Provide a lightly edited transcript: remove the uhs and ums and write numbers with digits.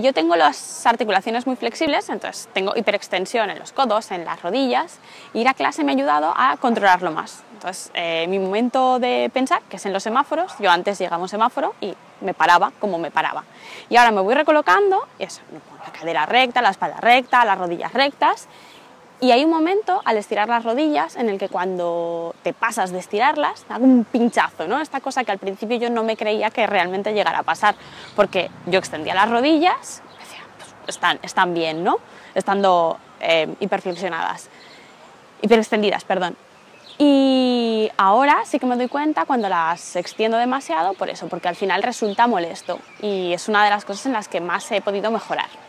Yo tengo las articulaciones muy flexibles, entonces tengo hiperextensión en los codos, en las rodillas, y ir a clase me ha ayudado a controlarlo más. Entonces, mi momento de pensar, que es en los semáforos, yo antes llegaba a un semáforo y me paraba como me paraba. Y ahora me voy recolocando, y eso, la cadera recta, la espalda recta, las rodillas rectas, y hay un momento al estirar las rodillas en el que cuando te pasas de estirarlas, hago un pinchazo, ¿no? Esta cosa que al principio yo no me creía que realmente llegara a pasar, porque yo extendía las rodillas, decía, pues están bien, ¿no? Estando hiperflexionadas, hiperextendidas, perdón. Y ahora sí que me doy cuenta cuando las extiendo demasiado por eso, porque al final resulta molesto y es una de las cosas en las que más he podido mejorar.